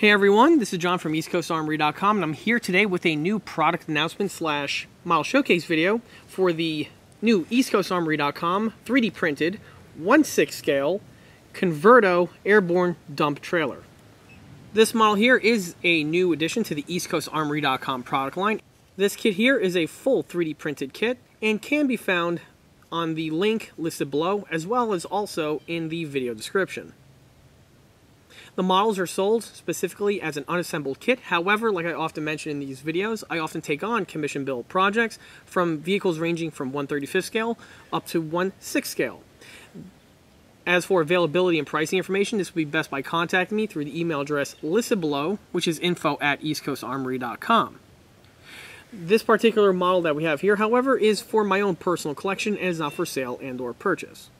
Hey everyone, this is John from EastCoastArmory.com, and I'm here today with a new product announcement / model showcase video for the new EastCoastArmory.com 3D printed 1/6 scale Converto Airborne Dump Trailer. This model here is a new addition to the EastCoastArmory.com product line. This kit here is a full 3D printed kit and can be found on the link listed below as well as also in the video description. The models are sold specifically as an unassembled kit. However, like I often mention in these videos, I often take on commission build projects from vehicles ranging from 1/35 scale up to 1/6 scale. As for availability and pricing information, this will be best by contacting me through the email address listed below, which is info@eastcoastarmory.com. This particular model that we have here, however, is for my own personal collection and is not for sale and/or purchase.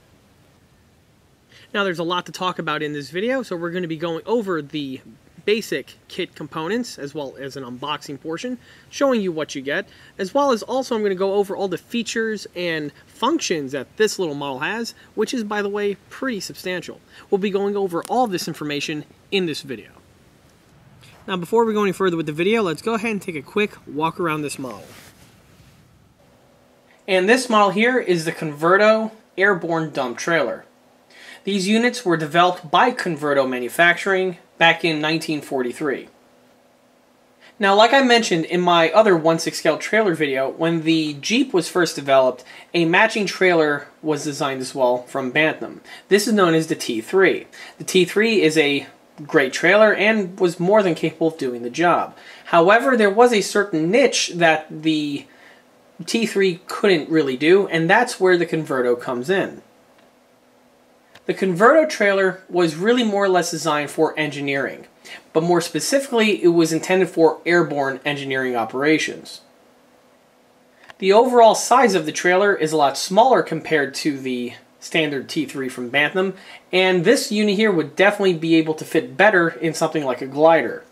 Now, there's a lot to talk about in this video, so we're going to be going over the basic kit components as well as an unboxing portion, showing you what you get, as well as also I'm going to go over all the features and functions that this little model has, which is, by the way, pretty substantial. We'll be going over all this information in this video. Now, before we go any further with the video, let's go ahead and take a quick walk around this model. And this model here is the Converto Airborne Dump Trailer. These units were developed by Converto Manufacturing back in 1943. Now, like I mentioned in my other 1/6 scale trailer video, when the Jeep was first developed, a matching trailer was designed as well from Bantam. This is known as the T3. The T3 is a great trailer and was more than capable of doing the job. However, there was a certain niche that the T3 couldn't really do, and that's where the Converto comes in. The Converto trailer was really more or less designed for engineering, but more specifically, it was intended for airborne engineering operations. The overall size of the trailer is a lot smaller compared to the standard T3 from Bantam, and this unit here would definitely be able to fit better in something like a glider.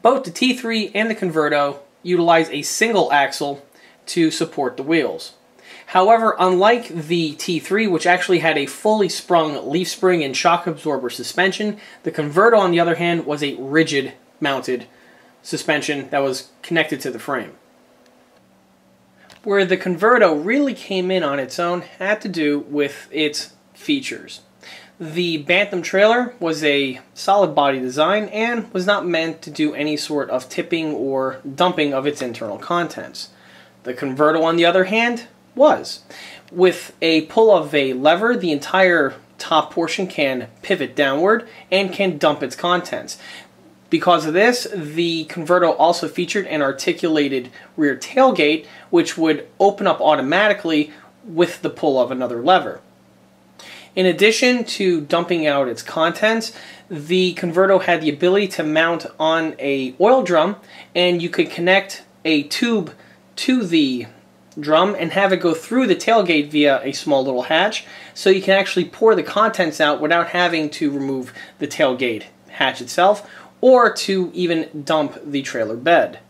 Both the T3 and the Converto utilize a single axle to support the wheels. However, unlike the T3, which actually had a fully sprung leaf spring and shock absorber suspension, the Converto, on the other hand, was a rigid mounted suspension that was connected to the frame. Where the Converto really came in on its own had to do with its features. The Bantam trailer was a solid body design and was not meant to do any sort of tipping or dumping of its internal contents. The Converto, on the other hand, was. With a pull of a lever, the entire top portion can pivot downward and can dump its contents. Because of this, the Converto also featured an articulated rear tailgate, which would open up automatically with the pull of another lever. In addition to dumping out its contents, the Converto had the ability to mount on an oil drum, and you could connect a tube to the drum and have it go through the tailgate via a small little hatch, so you can actually pour the contents out without having to remove the tailgate hatch itself or to even dump the trailer bed.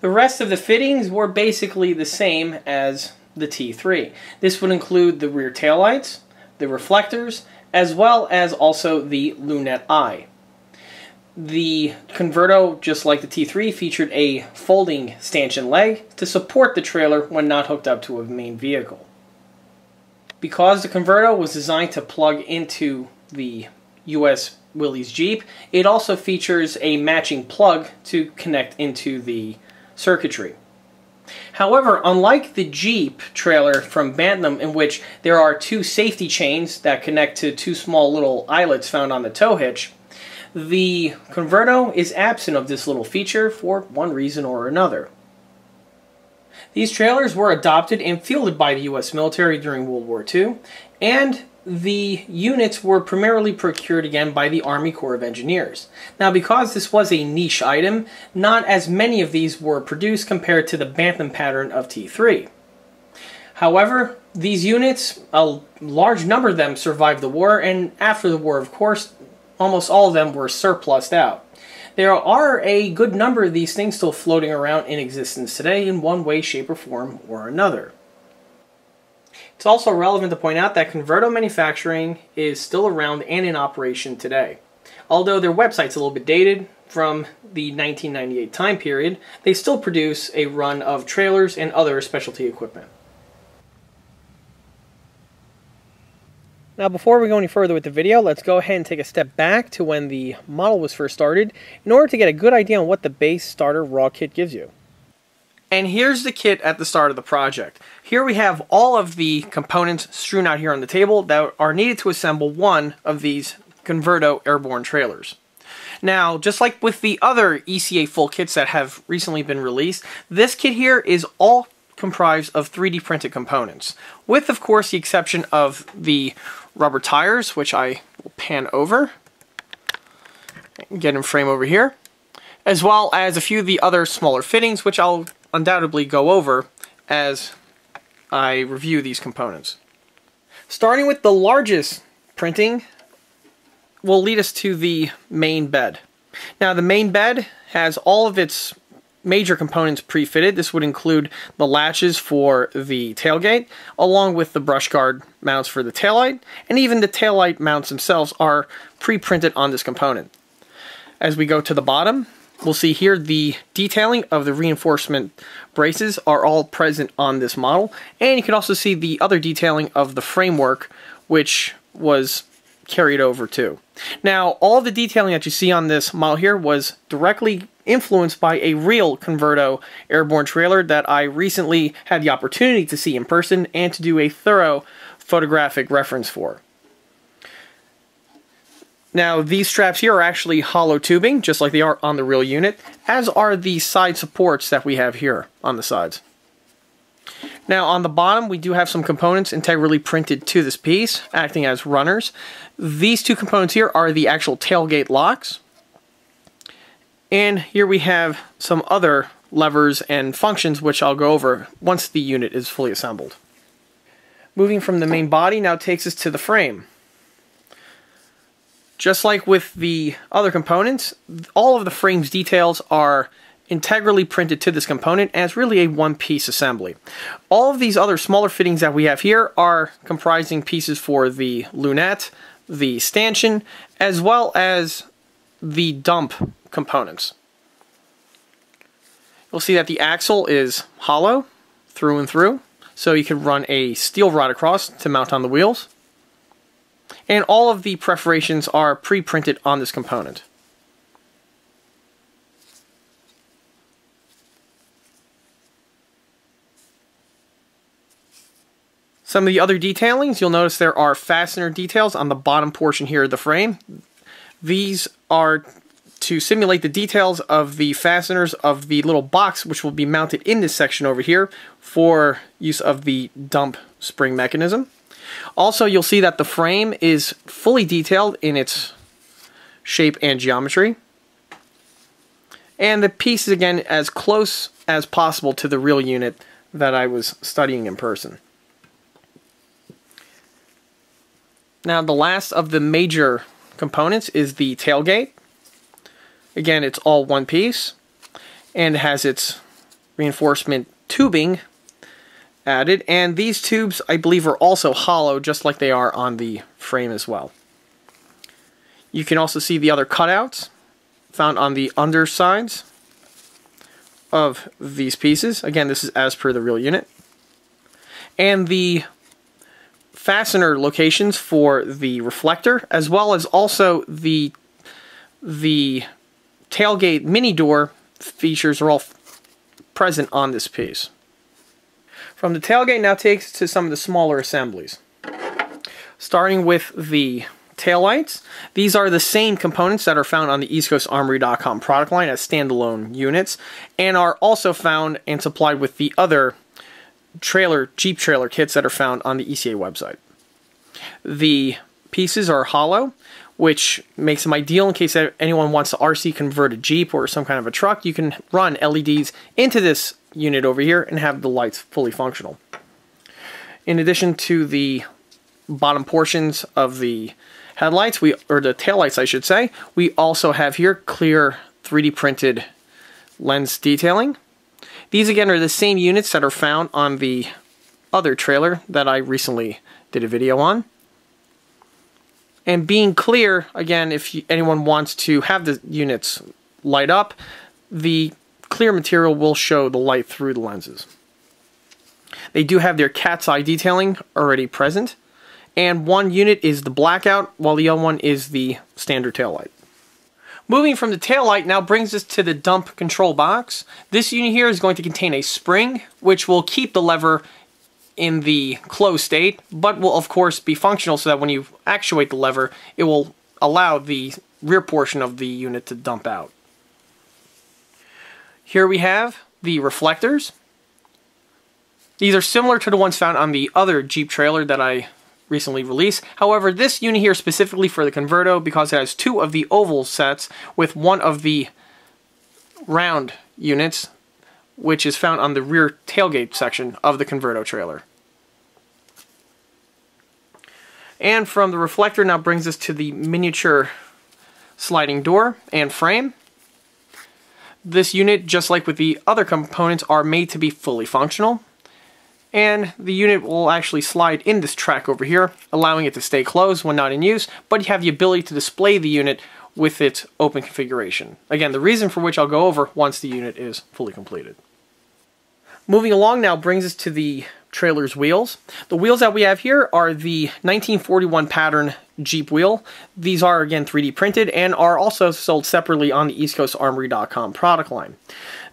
The rest of the fittings were basically the same as the T3. This would include the rear taillights, the reflectors, as well as also the lunette eye. The Converto, just like the T3, featured a folding stanchion leg to support the trailer when not hooked up to a main vehicle. Because the Converto was designed to plug into the US Willys Jeep, it also features a matching plug to connect into the circuitry. However, unlike the Jeep trailer from Bantam, in which there are two safety chains that connect to two small little eyelets found on the tow hitch, the Converto is absent of this little feature for one reason or another. These trailers were adopted and fielded by the US military during World War II, and the units were primarily procured again by the Army Corps of Engineers. Now, because this was a niche item, not as many of these were produced compared to the Bantam pattern of T3. However, these units, a large number of them survived the war, and after the war, of course, almost all of them were surplused out. There are a good number of these things still floating around in existence today in one way, shape, or form or another. It's also relevant to point out that Converto Manufacturing is still around and in operation today. Although their website's a little bit dated from the 1998 time period, they still produce a run of trailers and other specialty equipment. Now before we go any further with the video, let's go ahead and take a step back to when the model was first started in order to get a good idea on what the base starter raw kit gives you. And here's the kit at the start of the project. Here we have all of the components strewn out here on the table that are needed to assemble one of these Converto airborne trailers. Now, just like with the other ECA full kits that have recently been released, this kit here is all comprised of 3D printed components, with of course the exception of the rubber tires, which I will pan over and get in frame over here, as well as a few of the other smaller fittings, which I'll undoubtedly go over as I review these components. Starting with the largest printing will lead us to the main bed. Now the main bed has all of its major components pre-fitted. This would include the latches for the tailgate, along with the brush guard mounts for the taillight, and even the taillight mounts themselves are pre-printed on this component. As we go to the bottom, we'll see here the detailing of the reinforcement braces are all present on this model, and you can also see the other detailing of the framework, which was carried over too. Now, all the detailing that you see on this model here was directly influenced by a real Converto airborne trailer that I recently had the opportunity to see in person and to do a thorough photographic reference for. Now, these straps here are actually hollow tubing, just like they are on the real unit, as are the side supports that we have here on the sides. Now, on the bottom, we do have some components integrally printed to this piece, acting as runners. These two components here are the actual tailgate locks. And here we have some other levers and functions, which I'll go over once the unit is fully assembled. Moving from the main body now takes us to the frame. Just like with the other components, all of the frame's details are integrally printed to this component as really a one-piece assembly. All of these other smaller fittings that we have here are comprising pieces for the lunette, the stanchion, as well as the dump components. You'll see that the axle is hollow through and through, so you could run a steel rod across to mount on the wheels. And all of the perforations are pre-printed on this component. Some of the other detailings, you'll notice there are fastener details on the bottom portion here of the frame. These are to simulate the details of the fasteners of the little box, which will be mounted in this section over here for use of the dump spring mechanism. Also, you'll see that the frame is fully detailed in its shape and geometry. And the piece is, again, as close as possible to the real unit that I was studying in person. Now, the last of the major components is the tailgate. Again, it's all one piece and has its reinforcement tubing added, and these tubes I believe are also hollow, just like they are on the frame as well. You can also see the other cutouts found on the undersides of these pieces. Again, this is as per the real unit. And the fastener locations for the reflector, as well as also the tailgate mini door features are all present on this piece. From the tailgate now takes to some of the smaller assemblies. Starting with the taillights, these are the same components that are found on the EastCoastArmory.com product line as standalone units, and are also found and supplied with the other Jeep trailer kits that are found on the ECA website. The pieces are hollow, which makes them ideal in case anyone wants to RC convert a Jeep or some kind of a truck. You can run LEDs into this unit over here and have the lights fully functional. In addition to the bottom portions of the headlights, or the taillights I should say, we also have here clear 3D printed lens detailing. These again are the same units that are found on the other trailer that I recently did a video on. And being clear, again, if anyone wants to have the units light up, the clear material will show the light through the lenses. They do have their cat's eye detailing already present. And one unit is the blackout, while the other one is the standard taillight. Moving from the taillight now brings us to the dump control box. This unit here is going to contain a spring, which will keep the lever in the closed state, but will of course be functional so that when you actuate the lever, it will allow the rear portion of the unit to dump out. Here we have the reflectors. These are similar to the ones found on the other Jeep trailer that I recently released. However, this unit here specifically for the Converto, because it has two of the oval sets with one of the round units, which is found on the rear tailgate section of the Converto trailer. And from the reflector now brings us to the miniature sliding door and frame. This unit, just like with the other components, are made to be fully functional. And the unit will actually slide in this track over here, allowing it to stay closed when not in use, but you have the ability to display the unit with its open configuration. Again, the reason for which I'll go over once the unit is fully completed. Moving along now brings us to the trailer's wheels. The wheels that we have here are the 1941 pattern Jeep wheel. These are again 3D printed and are also sold separately on the EastCoastArmory.com product line.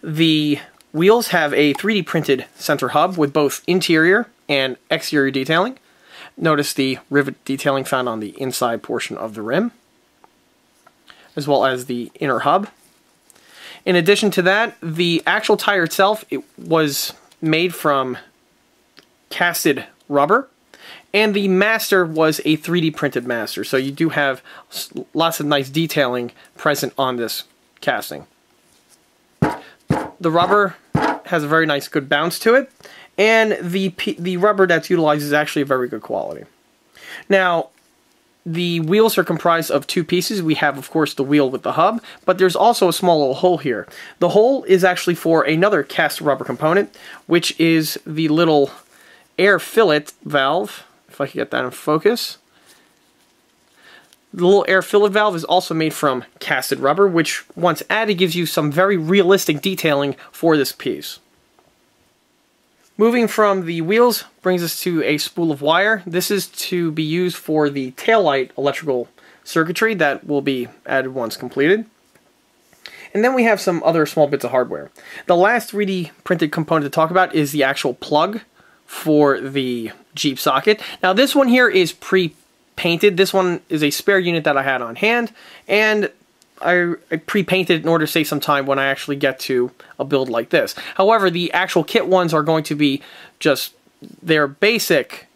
The wheels have a 3D printed center hub with both interior and exterior detailing. Notice the rivet detailing found on the inside portion of the rim, as well as the inner hub. In addition to that, the actual tire itself, it was made from casted rubber, and the master was a 3D printed master, so you do have lots of nice detailing present on this casting. The rubber has a very nice good bounce to it, and the rubber that's utilized is actually very good quality. Now, the wheels are comprised of two pieces. We have, of course, the wheel with the hub, but there's also a small little hole here. The hole is actually for another cast rubber component, which is the little air fillet valve, if I can get that in focus. The little air fillet valve is also made from casted rubber, which once added gives you some very realistic detailing for this piece. Moving from the wheels brings us to a spool of wire. This is to be used for the taillight electrical circuitry that will be added once completed. And then we have some other small bits of hardware. The last 3D printed component to talk about is the actual plug for the Jeep socket. Now this one here is pre-painted. This one is a spare unit that I had on hand, and I pre-painted in order to save some time when I actually get to a build like this. However, the actual kit ones are going to be just their basic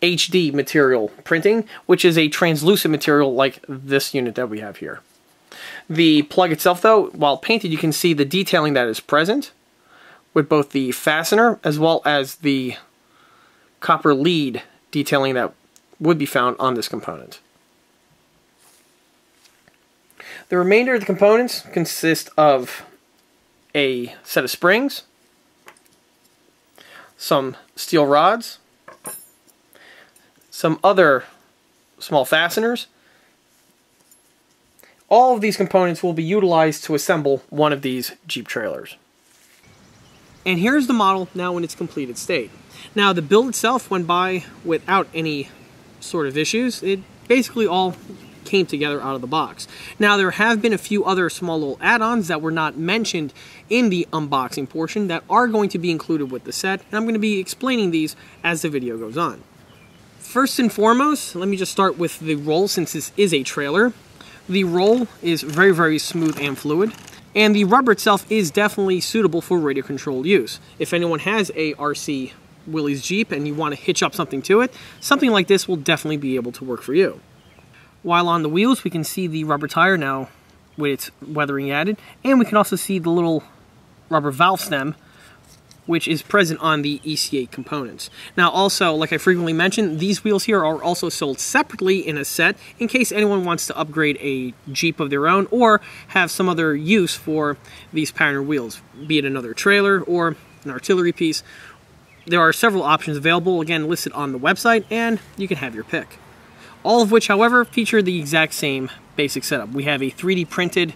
HD material printing, which is a translucent material like this unit that we have here. The plug itself, though, while painted, you can see the detailing that is present with both the fastener as well as the copper lead detailing that would be found on this component. The remainder of the components consist of a set of springs, some steel rods, some other small fasteners. All of these components will be utilized to assemble one of these Jeep trailers. And here's the model now in its completed state. Now the build itself went by without any sort of issues. It basically all came together out of the box. Now there have been a few other small little add-ons that were not mentioned in the unboxing portion that are going to be included with the set, and I'm going to be explaining these as the video goes on. First and foremost, let me just start with the roll, since this is a trailer. The roll is very smooth and fluid, and the rubber itself is definitely suitable for radio controlled use. If anyone has a RC Willys Jeep and you want to hitch up something to it, something like this will definitely be able to work for you. While on the wheels, we can see the rubber tire now with its weathering added, and we can also see the little rubber valve stem, which is present on the ECA components. Now also, like I frequently mentioned, these wheels here are also sold separately in a set in case anyone wants to upgrade a Jeep of their own or have some other use for these pattern wheels, be it another trailer or an artillery piece. There are several options available, again listed on the website, and you can have your pick. all of which, however, feature the exact same basic setup. We have a 3D printed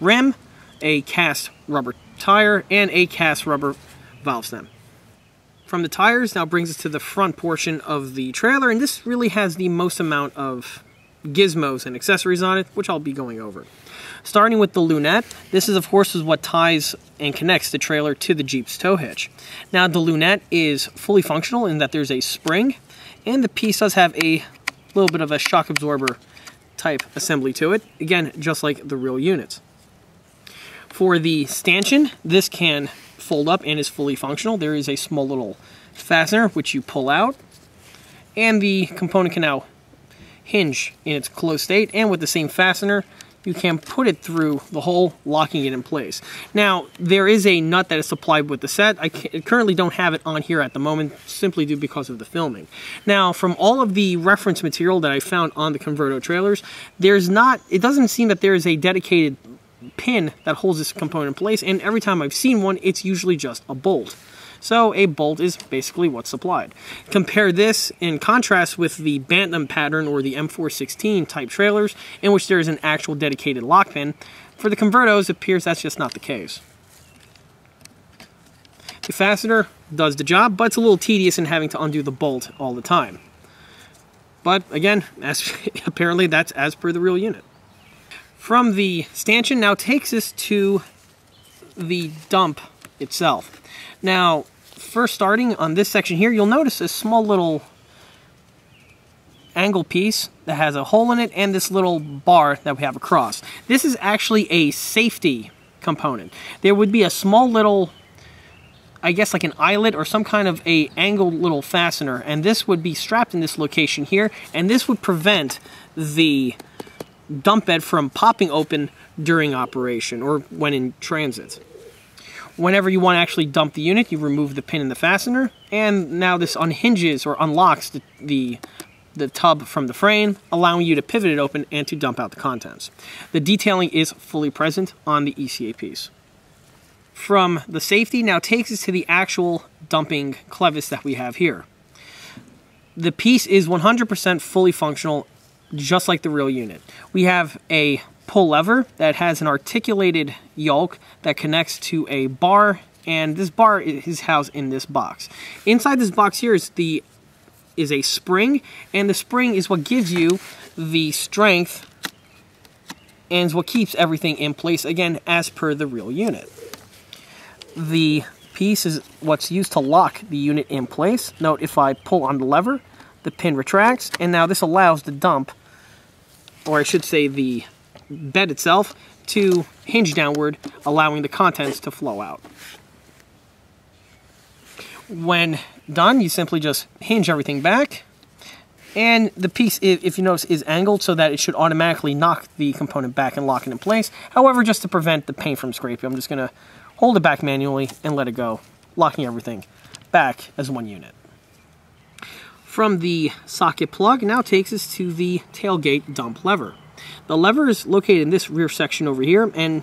rim, a cast rubber tire, and a cast rubber valve stem. From the tires now brings us to the front portion of the trailer, and this really has the most amount of gizmos and accessories on it, which I'll be going over. Starting with the lunette, this is of course what ties and connects the trailer to the Jeep's tow hitch. Now the lunette is fully functional in that there's a spring, and the piece does have a little bit of a shock absorber type assembly to it, again just like the real units. For the stanchion, this can fold up and is fully functional. There is a small little fastener which you pull out, and the component can now hinge in its closed state, and with the same fastener you can put it through the hole, locking it in place. Now there is a nut that is supplied with the set. I currently don't have it on here at the moment simply due because of the filming. Now from all of the reference material that I found on the Converto trailers, it doesn't seem that there is a dedicated pin that holds this component in place, and every time I've seen one it's usually just a bolt. So a bolt is basically what's supplied. Compare this in contrast with the Bantam pattern or the M416 type trailers, in which there is an actual dedicated lock pin. For the Convertos, it appears that's just not the case. The fastener does the job, but it's a little tedious in having to undo the bolt all the time. But again, apparently that's as per the real unit. From the stanchion now takes us to the dump itself. Now, first starting on this section here, you'll notice a small little angle piece that has a hole in it and this little bar that we have across. This is actually a safety component. There would be a small little, I guess like an eyelet or some kind of a angled little fastener, and this would be strapped in this location here, and this would prevent the dump bed from popping open during operation or when in transit. Whenever you want to actually dump the unit, you remove the pin and the fastener, and now this unhinges or unlocks the tub from the frame, allowing you to pivot it open and to dump out the contents. The detailing is fully present on the ECA piece. From the safety now takes us to the actual dumping clevis that we have here. The piece is 100% fully functional, just like the real unit. We have a pull lever that has an articulated yoke that connects to a bar, and this bar is housed in this box. Inside this box here is a spring, and the spring is what gives you the strength and is what keeps everything in place, again as per the real unit. The piece is what's used to lock the unit in place. Note if I pull on the lever, the pin retracts, and now this allows the dump, or I should say the bed itself, to hinge downward, allowing the contents to flow out. When done, you simply just hinge everything back, and the piece, if you notice, is angled so that it should automatically knock the component back and lock it in place. However, just to prevent the paint from scraping, I'm just going to hold it back manually and let it go, locking everything back as one unit. From the socket plug now takes us to the tailgate dump lever. The lever is located in this rear section over here and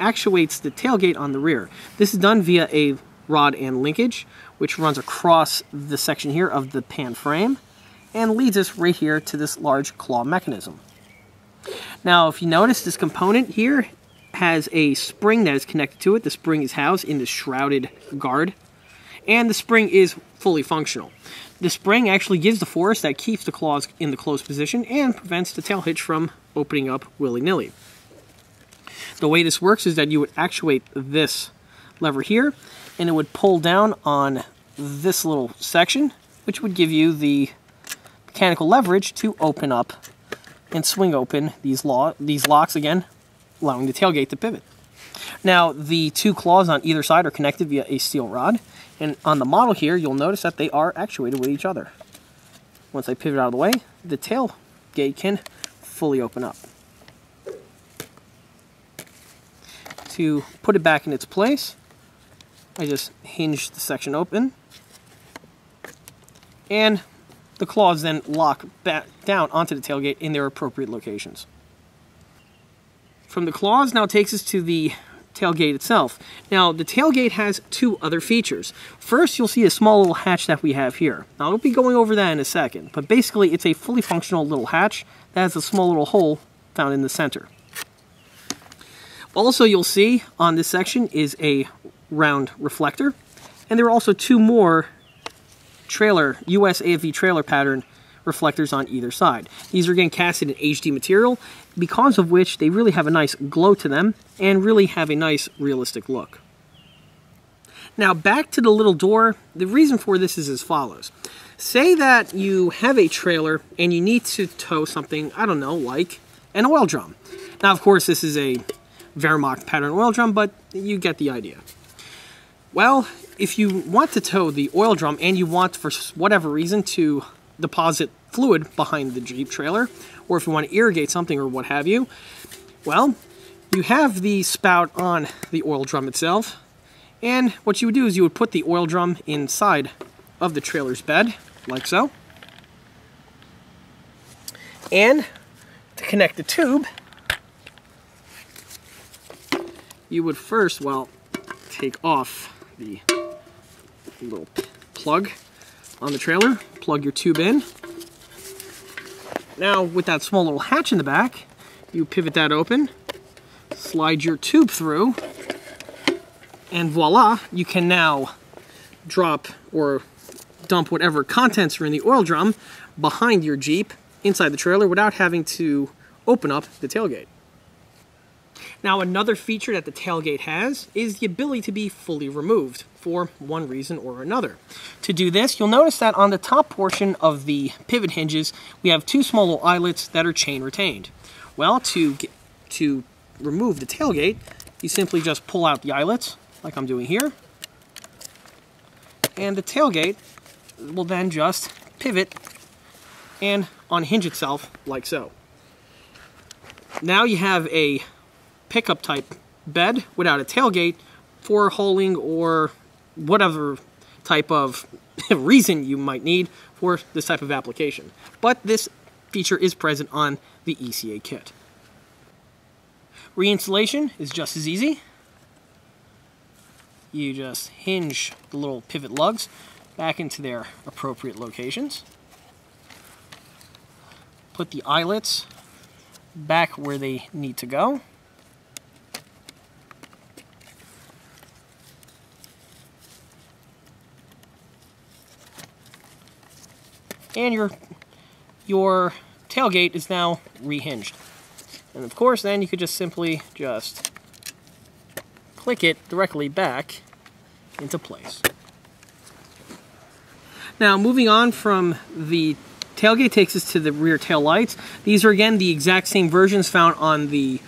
actuates the tailgate on the rear. This is done via a rod and linkage, which runs across the section here of the pan frame and leads us right here to this large claw mechanism. Now, if you notice, this component here has a spring that is connected to it. The spring is housed in this shrouded guard, and the spring is fully functional. The spring actually gives the force that keeps the claws in the closed position and prevents the tail hitch from opening up willy-nilly. The way this works is that you would actuate this lever here, and it would pull down on this little section, which would give you the mechanical leverage to open up and swing open these locks, again allowing the tailgate to pivot. Now the two claws on either side are connected via a steel rod, and on the model here you'll notice that they are actuated with each other. Once I pivot out of the way, the tailgate can fully open up. To put it back in its place, I just hinge the section open, and the claws then lock back down onto the tailgate in their appropriate locations. From the claws now takes us to the tailgate itself. Now, the tailgate has two other features. First, you'll see a small little hatch that we have here. Now, I'll be going over that in a second, but basically it's a fully functional little hatch that has a small little hole found in the center. Also, you'll see on this section is a round reflector, and there are also two more trailer, US AFV trailer pattern reflectors on either side. These are again casted in HD material, because of which they really have a nice glow to them and really have a nice realistic look. Now back to the little door, the reason for this is as follows. Say that you have a trailer and you need to tow something, I don't know, like an oil drum. Now of course this is a Wehrmacht pattern oil drum, but you get the idea. Well, if you want to tow the oil drum and you want, for whatever reason, to deposit fluid behind the Jeep trailer, or if you want to irrigate something or what have you, well, you have the spout on the oil drum itself, and what you would do is you would put the oil drum inside of the trailer's bed, like so, and to connect the tube, you would first, well, take off the little plug on the trailer, plug your tube in. Now with that small little hatch in the back, you pivot that open, slide your tube through, and voila, you can now drop or dump whatever contents are in the oil drum behind your Jeep inside the trailer without having to open up the tailgate. Now another feature that the tailgate has is the ability to be fully removed for one reason or another. To do this, you'll notice that on the top portion of the pivot hinges, we have two small little eyelets that are chain retained. Well, to remove the tailgate, you simply just pull out the eyelets, like I'm doing here, and the tailgate will then just pivot and unhinge itself, like so. Now you have a pickup type bed without a tailgate for hauling or whatever type of reason you might need for this type of application. But this feature is present on the ECA kit. Reinstallation is just as easy. You just hinge the little pivot lugs back into their appropriate locations. Put the eyelets back where they need to go. And your tailgate is now rehinged. And of course then you could just simply just click it directly back into place. Now moving on from the tailgate takes us to the rear tail lights. These are again the exact same versions found on the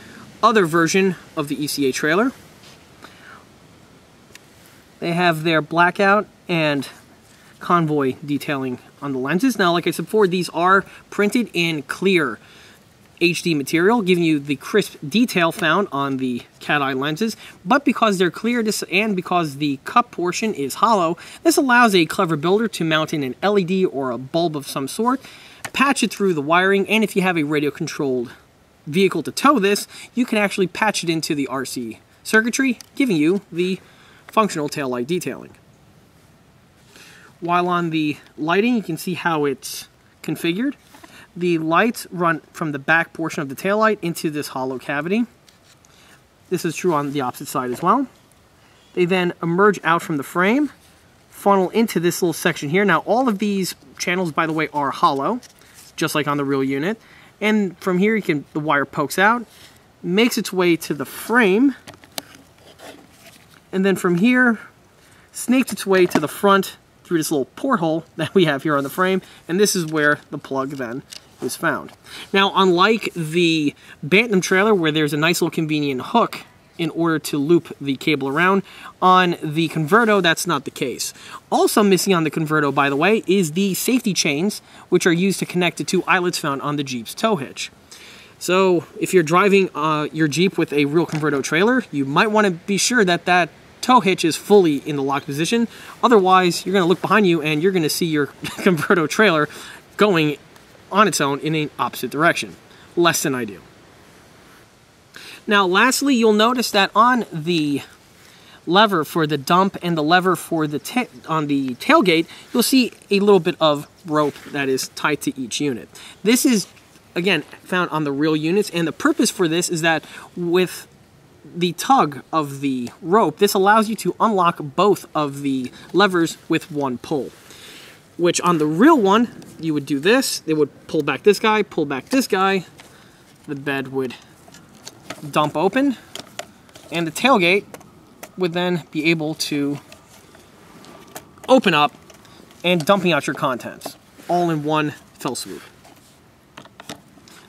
other version of the ECA trailer. They have their blackout and convoy detailing on the lenses. Now, like I said before, these are printed in clear HD material, giving you the crisp detail found on the cat-eye lenses, but because they're clear and because the cup portion is hollow, this allows a clever builder to mount in an LED or a bulb of some sort, patch it through the wiring, and if you have a radio-controlled vehicle to tow this, you can actually patch it into the RC circuitry, giving you the functional taillight detailing. While on the lighting, you can see how it's configured. The lights run from the back portion of the taillight into this hollow cavity. This is true on the opposite side as well. They then emerge out from the frame, funnel into this little section here. Now, all of these channels, by the way, are hollow, just like on the real unit. And from here, the wire pokes out, makes its way to the frame, and then from here, snakes its way to the front through this little porthole that we have here on the frame, and this is where the plug then is found. Now, unlike the Bantam trailer, where there's a nice little convenient hook in order to loop the cable around, on the Converto, that's not the case. Also missing on the Converto, by the way, is the safety chains, which are used to connect the two eyelets found on the Jeep's tow hitch. So, if you're driving your Jeep with a real Converto trailer, you might want to be sure that that tow hitch is fully in the lock position. Otherwise, you're going to look behind you and you're going to see your Converto trailer going on its own in an opposite direction. Less than ideal. Now, lastly, you'll notice that on the lever for the dump and the lever for the on the tailgate, you'll see a little bit of rope that is tied to each unit. This is, again, found on the real units, and the purpose for this is that with the tug of the rope, this allows you to unlock both of the levers with one pull, which on the real one, you would do this. They would pull back this guy, pull back this guy. The bed would dump open, and the tailgate would then be able to open up and dumping out your contents all in one fell swoop.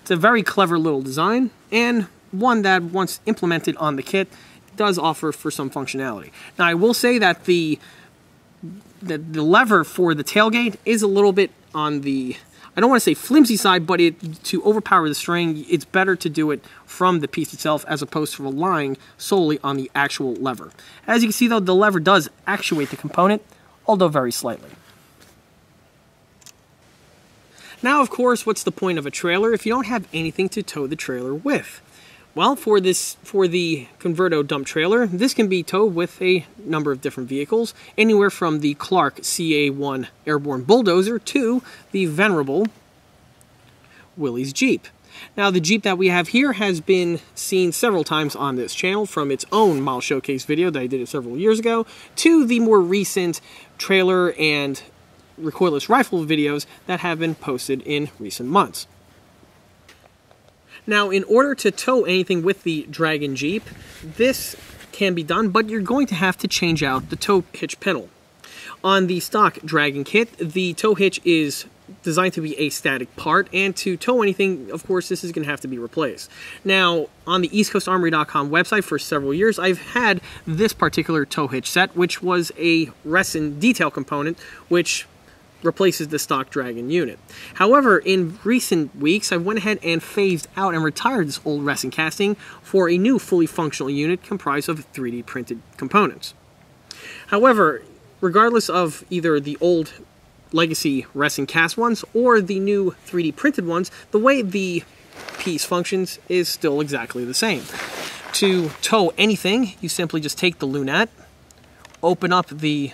It's a very clever little design, and one that once implemented on the kit does offer for some functionality. Now I will say that the lever for the tailgate is a little bit on the, I don't want to say flimsy side, but to overpower the string, it's better to do it from the piece itself as opposed to relying solely on the actual lever. As you can see though, the lever does actuate the component, although very slightly. Now of course, what's the point of a trailer if you don't have anything to tow the trailer with? Well, for the Converto dump trailer, this can be towed with a number of different vehicles, anywhere from the Clark CA-1 Airborne Bulldozer to the venerable Willys Jeep. Now, the Jeep that we have here has been seen several times on this channel, from its own model showcase video that I did several years ago, to the more recent trailer and recoilless rifle videos that have been posted in recent months. Now, in order to tow anything with the Dragon Jeep, this can be done, but you're going to have to change out the tow hitch pedal. On the stock Dragon kit, the tow hitch is designed to be a static part, and to tow anything, of course, this is going to have to be replaced. Now, on the EastCoastArmory.com website for several years, I've had this particular tow hitch set, which was a resin detail component, which replaces the stock Dragon unit. However, in recent weeks, I went ahead and phased out and retired this old resin casting for a new fully functional unit comprised of 3D printed components. However, regardless of either the old legacy resin cast ones or the new 3D printed ones, the way the piece functions is still exactly the same. To tow anything, you simply just take the lunette, open up the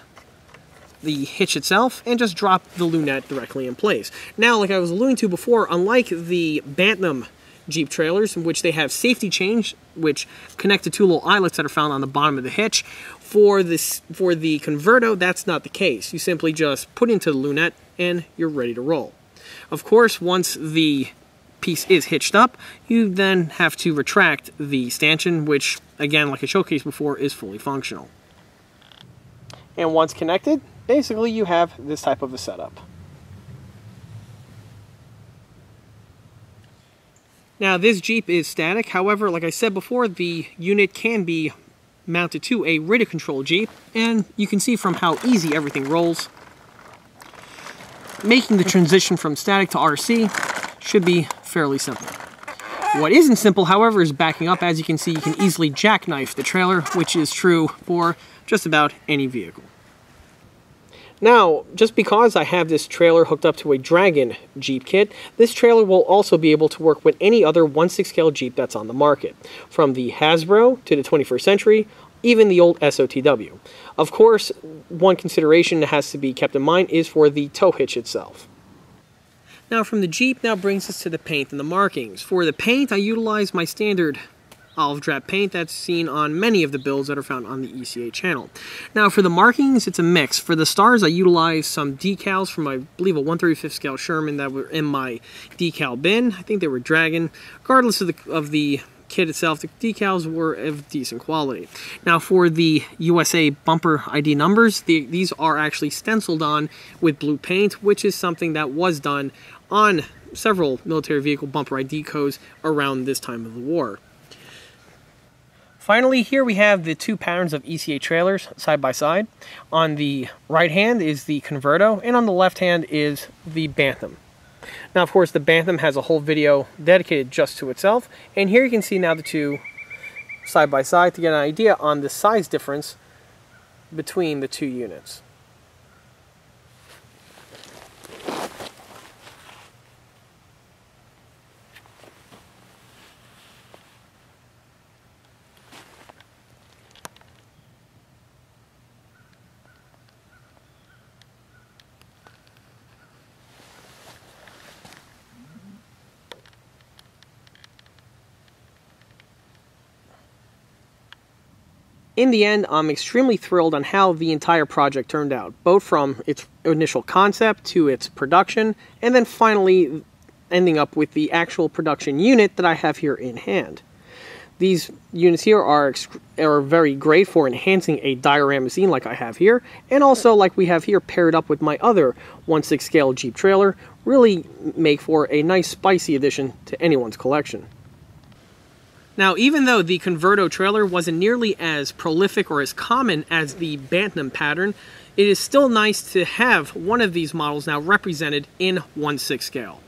hitch itself, and just drop the lunette directly in place. Now, like I was alluding to before, unlike the Bantam Jeep trailers, in which they have safety chains, which connect to two little eyelets that are found on the bottom of the hitch, for the Converto, that's not the case. You simply just put into the lunette, and you're ready to roll. Of course, once the piece is hitched up, you then have to retract the stanchion, which, again, like I showcased before, is fully functional. And once connected, basically, you have this type of a setup. Now, this Jeep is static. However, like I said before, the unit can be mounted to a radio control Jeep, and you can see from how easy everything rolls. Making the transition from static to RC should be fairly simple. What isn't simple, however, is backing up. As you can see, you can easily jackknife the trailer, which is true for just about any vehicle. Now, just because I have this trailer hooked up to a Dragon Jeep kit, this trailer will also be able to work with any other 1/6 scale Jeep that's on the market, from the Hasbro to the 21st century, even the old SOTW. Of course, one consideration that has to be kept in mind is for the tow hitch itself. Now, from the Jeep now brings us to the paint and the markings. For the paint, I utilize my standard Olive drab paint that's seen on many of the builds that are found on the ECA channel. Now for the markings, it's a mix. For the stars, I utilized some decals from, I believe, a 1/35 scale Sherman that were in my decal bin. I think they were Dragon. Regardless of the kit itself, the decals were of decent quality. Now for the USA bumper ID numbers, these are actually stenciled on with blue paint, which is something that was done on several military vehicle bumper ID codes around this time of the war. Finally, here we have the two patterns of ECA trailers side by side. On the right hand is the Converto, and on the left hand is the Bantam. Now, of course, the Bantam has a whole video dedicated just to itself, and here you can see now the two side by side to get an idea on the size difference between the two units. In the end, I'm extremely thrilled on how the entire project turned out, both from its initial concept to its production, and then finally ending up with the actual production unit that I have here in hand. These units here are very great for enhancing a diorama scene like I have here, and also like we have here paired up with my other 1/6 scale Jeep trailer, really make for a nice spicy addition to anyone's collection. Now, even though the Converto trailer wasn't nearly as prolific or as common as the Bantam pattern, it is still nice to have one of these models now represented in 1/6 scale.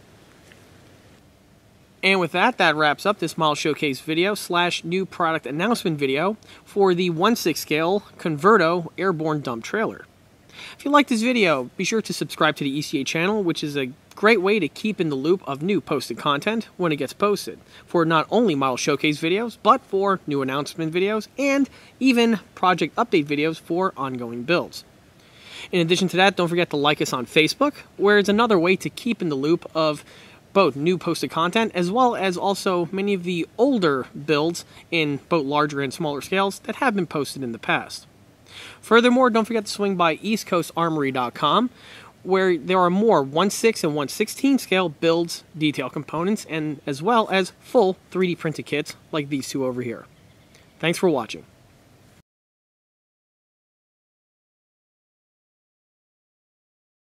And with that, that wraps up this model showcase video / new product announcement video for the 1/6 scale Converto Airborne Dump Trailer. If you liked this video, be sure to subscribe to the ECA channel, which is a great way to keep in the loop of new posted content when it gets posted, for not only model showcase videos, but for new announcement videos, and even project update videos for ongoing builds. In addition to that, don't forget to like us on Facebook, where it's another way to keep in the loop of both new posted content, as well as also many of the older builds in both larger and smaller scales that have been posted in the past. Furthermore, don't forget to swing by EastCoastArmory.com, where there are more 1/6 and 1/16 scale builds, detail components, and as well as full 3D printed kits like these two over here. Thanks for watching.